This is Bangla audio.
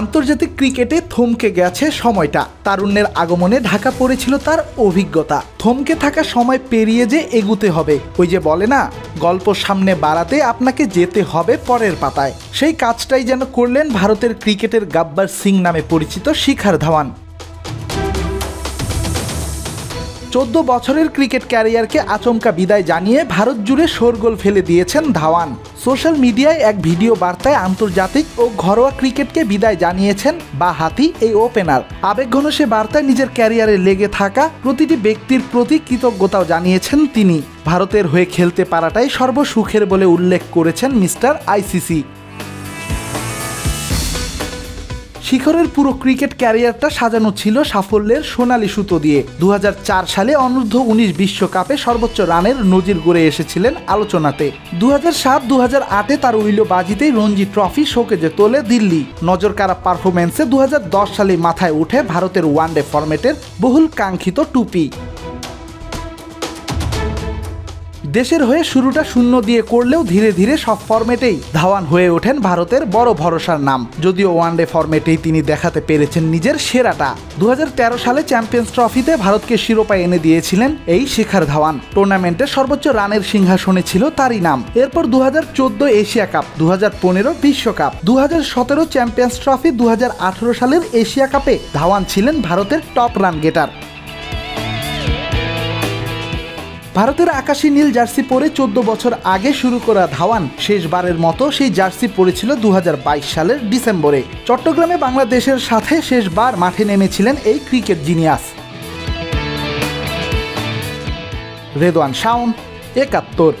আন্তর্জাতিক ক্রিকেটে থমকে গেছে সময়টা। তারুণ্যের আগমনে ঢাকা পড়েছিল তার অভিজ্ঞতা। থমকে থাকা সময় পেরিয়ে যে এগুতে হবে, ওই যে বলে না, গল্প সামনে বাড়াতে আপনাকে যেতে হবে পরের পাতায়, সেই কাজটাই যেন করলেন ভারতের ক্রিকেটের গাব্বার সিং নামে পরিচিত শিখার ধাওয়ান। ১৪ বছরের ক্রিকেট ক্যারিয়ারকে আচমকা বিদায় জানিয়ে ভারত জুড়ে শোরগোল ফেলে দিয়েছেন ধাওয়ান। সোশ্যাল মিডিয়ায় এক ভিডিও বার্তায় আন্তর্জাতিক ও ঘরোয়া ক্রিকেটকে বিদায় জানিয়েছেন বাঁহাতি এই ওপেনার। আবেগঘন সে বার্তায় নিজের ক্যারিয়ারে লেগে থাকা প্রতিটি ব্যক্তির প্রতি কৃতজ্ঞতাও জানিয়েছেন তিনি। ভারতের হয়ে খেলতে পারাটাই সর্বসুখের বলে উল্লেখ করেছেন মিস্টার আইসিসি। শিখরের পুরো ক্রিকেট ক্যারিয়ারটা সাজানো ছিল সাফল্যের সোনালি সুতো দিয়ে। ২০০৪ সালে অনূর্ধ্ব-১৯ বিশ্বকাপে সর্বোচ্চ রানের নজির গড়ে এসেছিলেন আলোচনাতে। ২০০৭-২০০৮-এ তার উইলোবাজিতেই রঞ্জি ট্রফি শোকেজে তোলে দিল্লি। নজর কাড়া পারফরমেন্সে ২০১০ সালে মাথায় উঠে ভারতের ওয়ানডে ফরম্যাটের বহুল কাঙ্ক্ষিত টুপি। দেশের হয়ে শুরুটা শূন্য দিয়ে করলেও ধীরে ধীরে সব ফরম্যাটেই ধাওয়ান হয়ে ওঠেন ভারতের বড় ভরসার নাম। যদিও ওয়ানডে ফরম্যাটেই তিনি দেখাতে পেরেছেন নিজের সেরাটা। ২০১৩ সালে চ্যাম্পিয়ন্স ট্রফিতে ভারতকে শিরোপা এনে দিয়েছিলেন এই শিখার ধাওয়ান। টুর্নামেন্টে সর্বোচ্চ রানের সিংহাসনে ছিল তারই নাম। এরপর ২০১৪ এশিয়া কাপ, ২০১৫ বিশ্বকাপ, ২০১৭ চ্যাম্পিয়ন্স ট্রফি, ২০১৮ সালের এশিয়া কাপে ধাওয়ান ছিলেন ভারতের টপ রান গেটার। ভারতের আকাশী নীল জার্সি পরে ১৪ বছর আগে শুরু করা ধাওয়ান শেষবারের মতো সেই জার্সি পরেছিল ২০২২ সালের ডিসেম্বরে। চট্টগ্রামে বাংলাদেশের সাথে শেষবার মাঠে নেমেছিলেন এই ক্রিকেট জিনিয়াস। রেদওয়ান শাওন, ৭১।